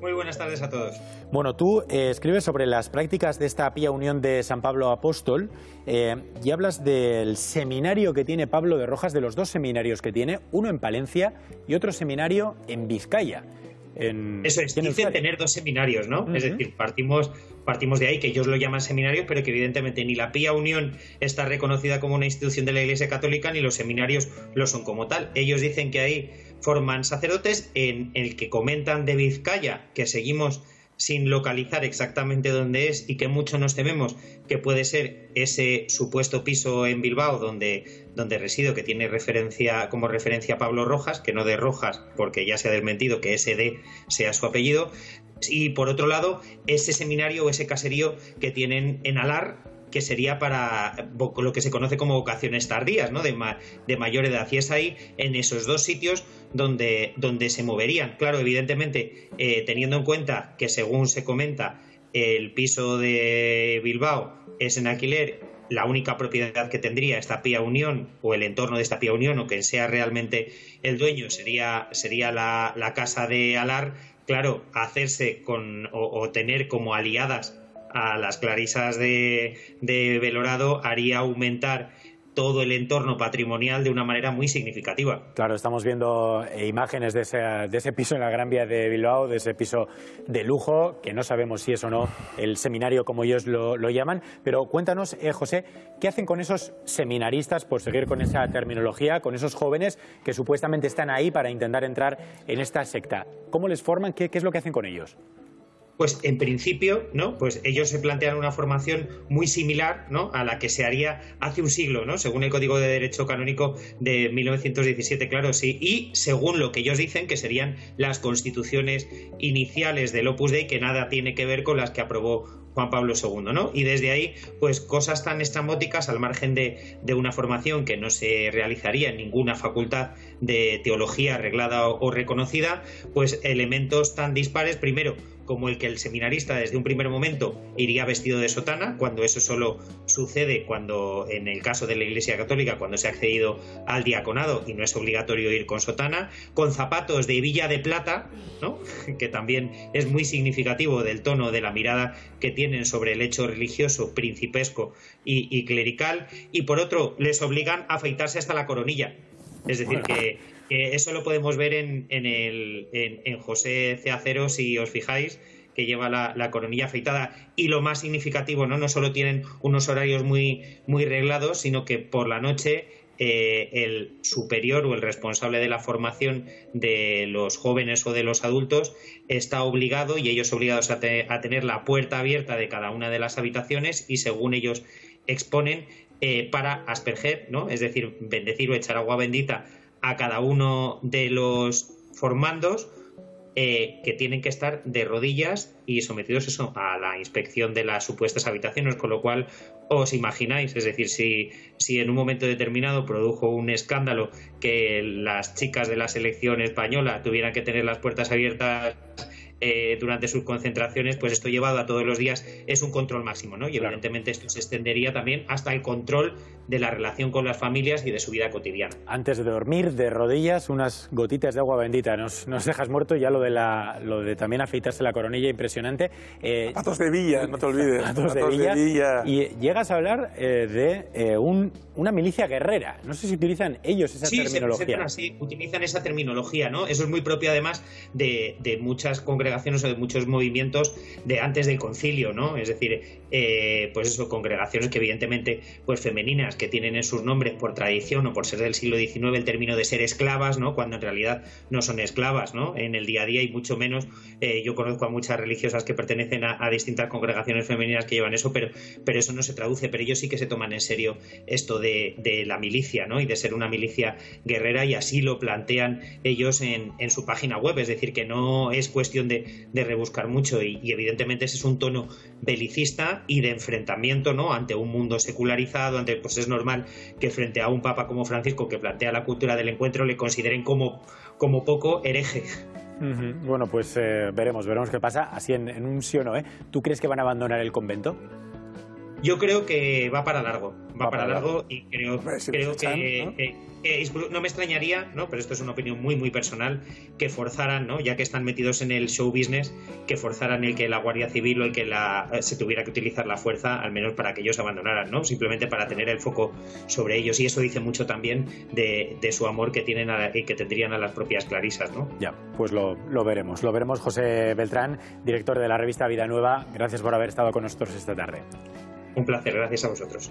Muy buenas tardes a todos. Bueno, tú escribes sobre las prácticas de esta Pía Unión de San Pablo Apóstol y hablas del seminario que tiene Pablo de Rojas, de los dos seminarios que tiene, uno en Palencia y otro seminario en Bizkaia. Eso es, dicen tener dos seminarios, ¿no? Es decir, partimos de ahí, que ellos lo llaman seminario, pero que evidentemente ni la Pía Unión está reconocida como una institución de la Iglesia Católica, ni los seminarios lo son como tal. Ellos dicen que ahí forman sacerdotes. En el que comentan de Bizkaia, que seguimos sin localizar exactamente dónde es y que mucho nos tememos que puede ser ese supuesto piso en Bilbao donde resido, que tiene como referencia a Pablo Rojas, que no de Rojas, porque ya se ha desmentido que ese D sea su apellido, y por otro lado ese seminario o ese caserío que tienen en Alar, que sería para lo que se conoce como vocaciones tardías, ¿no? de mayor edad, y es ahí, en esos dos sitios donde se moverían. Claro, evidentemente, teniendo en cuenta que, según se comenta, el piso de Bilbao es en alquiler, la única propiedad que tendría esta Pía Unión, o el entorno de esta Pía Unión, o quien sea realmente el dueño, sería la casa de Alar. Claro, hacerse con o tener como aliadas a las clarisas de Belorado haría aumentar todo el entorno patrimonial de una manera muy significativa. Claro, estamos viendo imágenes de ese piso en la Gran Vía de Bilbao, de ese piso de lujo, que no sabemos si es o no el seminario, como ellos lo llaman. Pero cuéntanos, José, ¿qué hacen con esos seminaristas, por seguir con esa terminología, con esos jóvenes que supuestamente están ahí para intentar entrar en esta secta? ¿Cómo les forman? ¿Qué es lo que hacen con ellos? Pues en principio, ¿no? Pues ellos se plantean una formación muy similar, ¿no?, a la que se haría hace un siglo, ¿no?, según el Código de Derecho Canónico de 1917, claro, sí, y según lo que ellos dicen que serían las constituciones iniciales del Opus Dei, que nada tiene que ver con las que aprobó Juan Pablo II, ¿no? Y desde ahí, pues cosas tan estrambóticas, al margen de una formación que no se realizaría en ninguna facultad de teología arreglada o reconocida, pues elementos tan dispares, primero, como el que el seminarista desde un primer momento iría vestido de sotana, cuando eso solo sucede cuando, en el caso de la Iglesia Católica, cuando se ha accedido al diaconado y no es obligatorio ir con sotana, con zapatos de hebilla de plata, ¿no?, que también es muy significativo del tono de la mirada que tienen sobre el hecho religioso, principesco y clerical, y por otro les obligan a afeitarse hasta la coronilla. Es decir, que eso lo podemos ver en José C. Acero, si os fijáis, que lleva la coronilla afeitada. Y lo más significativo, ¿no?, no solo tienen unos horarios muy reglados, sino que por la noche el superior o el responsable de la formación de los jóvenes o de los adultos está obligado, y ellos obligados a tener la puerta abierta de cada una de las habitaciones, y según ellos exponen, para asperger, ¿no?, es decir, bendecir o echar agua bendita a cada uno de los formandos, que tienen que estar de rodillas y sometidos eso, a la inspección de las supuestas habitaciones, con lo cual os imagináis, es decir, si en un momento determinado produjo un escándalo que las chicas de la selección española tuvieran que tener las puertas abiertas durante sus concentraciones, pues esto llevado a todos los días es un control máximo, ¿no? Y evidentemente esto se extendería también hasta el control de la relación con las familias y de su vida cotidiana. Antes de dormir, de rodillas, unas gotitas de agua bendita. Nos dejas muerto. Ya lo de también afeitarse la coronilla, impresionante. Zapatos de villa, no te olvides. Zapatos de villa. Y llegas a hablar de una milicia guerrera. No sé si utilizan ellos esa terminología. Se presentan así, utilizan esa terminología, ¿no? Eso es muy propio, además, de muchas congregaciones o de muchos movimientos de antes del concilio, ¿no? Es decir, pues eso, congregaciones que evidentemente, pues femeninas, que tienen en sus nombres por tradición o por ser del siglo XIX el término de ser esclavas, ¿no?, cuando en realidad no son esclavas, ¿no?, en el día a día, y mucho menos. Yo conozco a muchas religiosas que pertenecen a distintas congregaciones femeninas que llevan eso, pero eso no se traduce. Pero ellos sí que se toman en serio esto de la milicia, ¿no?, y de ser una milicia guerrera, y así lo plantean ellos en su página web. Es decir, que no es cuestión de rebuscar mucho, y evidentemente ese es un tono belicista y de enfrentamiento, ¿no?, ante un mundo secularizado, pues es normal que frente a un papa como Francisco, que plantea la cultura del encuentro, le consideren como poco hereje. Bueno, pues veremos qué pasa, así en un sí o no. ¿Tú crees que van a abandonar el convento? Yo creo que va para largo. va para largo y creo que no me extrañaría, ¿no? Pero esto es una opinión muy muy personal, que forzaran, ¿no? Ya que están metidos en el show business, que forzaran el que la Guardia Civil o el que se tuviera que utilizar la fuerza, al menos para que ellos abandonaran, ¿no? Simplemente para tener el foco sobre ellos, y eso dice mucho también de su amor que tienen y que tendrían a las propias clarisas, ¿no? Ya, pues lo veremos. José Beltrán, director de la revista Vida Nueva, gracias por haber estado con nosotros esta tarde. Un placer, gracias a vosotros.